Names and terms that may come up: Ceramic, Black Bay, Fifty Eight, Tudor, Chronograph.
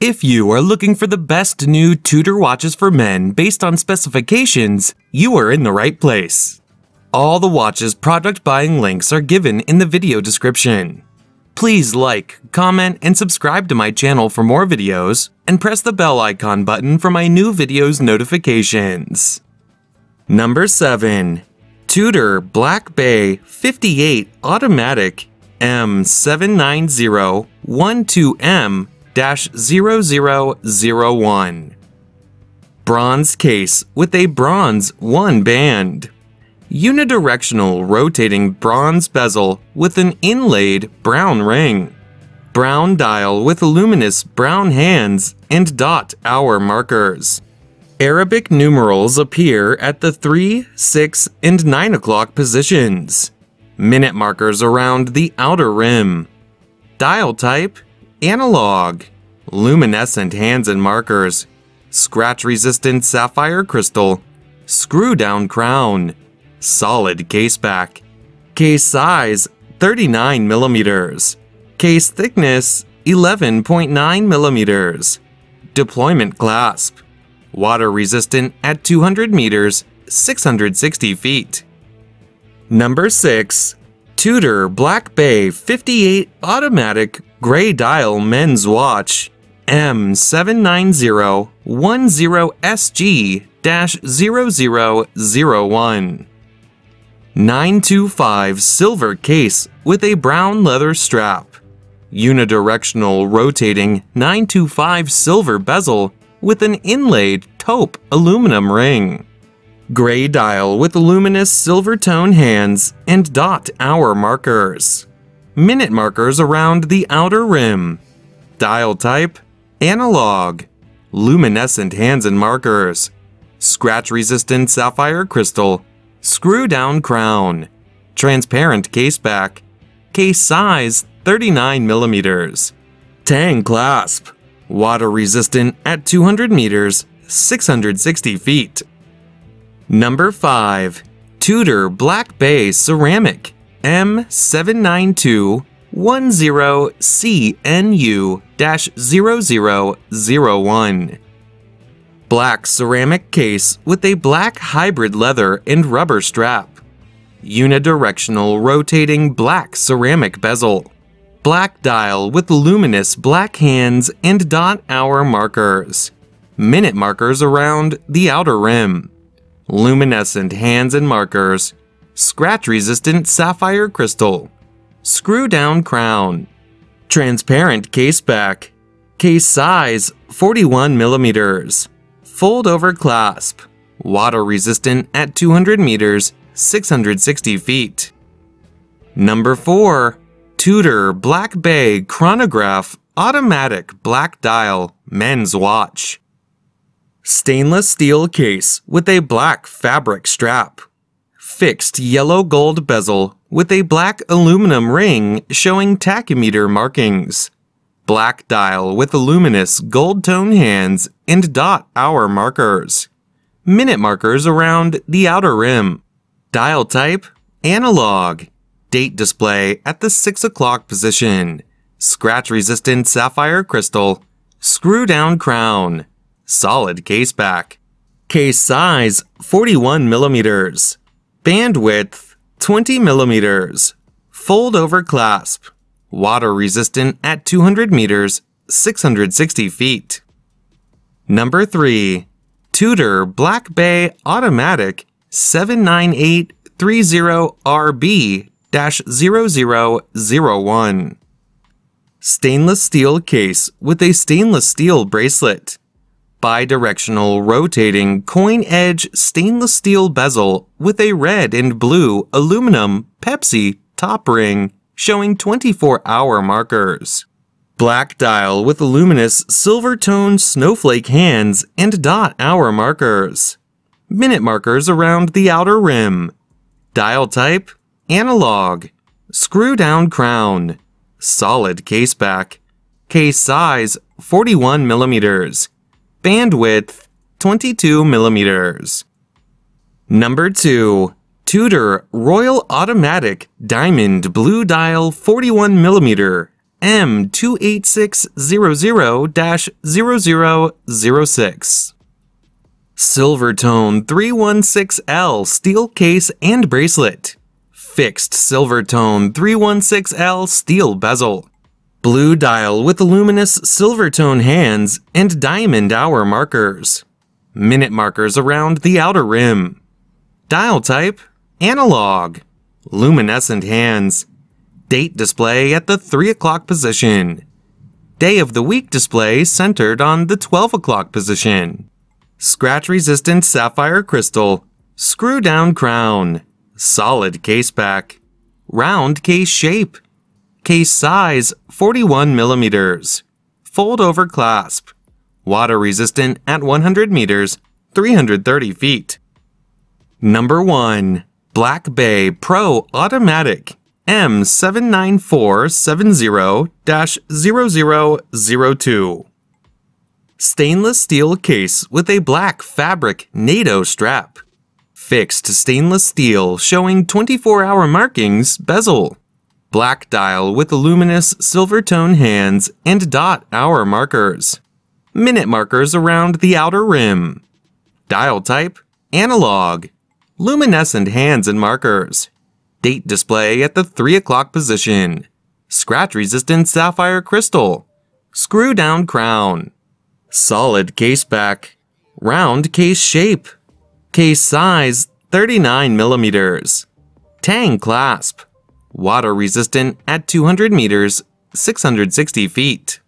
If you are looking for the best new Tudor watches for men based on specifications, you are in the right place. All the watches' product buying links are given in the video description. Please like, comment, and subscribe to my channel for more videos, and press the bell icon button for my new videos notifications. Number 7. Tudor Black Bay 58 Automatic M79012M 0001. Bronze case with a bronze 1 band. Unidirectional rotating bronze bezel with an inlaid brown ring. Brown dial with luminous brown hands and dot hour markers. Arabic numerals appear at the 3, 6, and 9 o'clock positions. Minute markers around the outer rim. Dial type analog. Luminescent hands and markers. Scratch-resistant sapphire crystal. Screw-down crown. Solid case back. Case size 39 millimeters. Case thickness 11.9 millimeters. Deployment clasp. Water resistant at 200 meters, 660 feet. Number 6. Tudor Black Bay 58 Automatic Gray Dial Men's Watch M79010SG-0001. 925 silver case with a brown leather strap. Unidirectional rotating 925 silver bezel with an inlaid taupe aluminum ring. Gray dial with luminous silver tone hands and dot hour markers. Minute markers around the outer rim. Dial type analog. Luminescent hands and markers. Scratch resistant sapphire crystal. Screw down crown. Transparent case back. Case size 39 millimeters. Tang clasp. Water resistant at 200 meters, 660 feet. Number 5. Tudor Black Bay Ceramic M79210CNU-0001. Black ceramic case with a black hybrid leather and rubber strap. Unidirectional rotating black ceramic bezel. Black dial with luminous black hands and dot hour markers. Minute markers around the outer rim. Luminescent hands and markers. Scratch-resistant sapphire crystal. Screw-down crown. Transparent case back. Case size 41 millimeters. Fold-over clasp. Water-resistant at 200 meters, 660 feet. Number 4. Tudor Black Bay Chronograph Automatic Black Dial Men's Watch. Stainless steel case with a black fabric strap. Fixed yellow-gold bezel with a black aluminum ring showing tachymeter markings. Black dial with luminous gold-tone hands and dot hour markers. Minute markers around the outer rim. Dial type analog. Date display at the 6 o'clock position. Scratch-resistant sapphire crystal. Screw-down crown. Solid case back. Case size 41 millimeters. Band width 20 millimeters. Fold-over clasp. Water-resistant at 200 meters, 660 feet. Number 3. Tudor Black Bay Automatic 79830RB-0001. Stainless steel case with a stainless steel bracelet. Bidirectional rotating coin edge stainless steel bezel with a red and blue aluminum Pepsi top ring showing 24-hour markers. Black dial with luminous silver tone snowflake hands and dot hour markers. Minute markers around the outer rim. Dial type analog. Screw down crown. Solid case back. Case size 41 millimeters. Band width 22 millimeters. Number 2. Tudor Royal Automatic Diamond Blue Dial 41 millimeter M28600-0006. Silvertone 316L steel case and bracelet. Fixed Silvertone 316L steel bezel. Blue dial with luminous silvertone hands and diamond hour markers. Minute markers around the outer rim. Dial type, analog. Luminescent hands. Date display at the 3 o'clock position. Day of the week display centered on the 12 o'clock position. Scratch-resistant sapphire crystal. Screw-down crown. Solid case back. Round case shape. Case size 41 millimeters. Fold-over clasp. Water-resistant at 100 meters, 330 feet. Number 1. Black Bay Pro Automatic M79470-0002. Stainless steel case with a black fabric NATO strap. Fixed stainless steel showing 24-hour markings bezel. Black dial with luminous silver-tone hands and dot hour markers. Minute markers around the outer rim. Dial type, analog. Luminescent hands and markers. Date display at the 3 o'clock position. Scratch-resistant sapphire crystal. Screw-down crown. Solid case back. Round case shape. Case size 39 millimeters. Tang clasp. Water-resistant at 200 meters, 660 feet.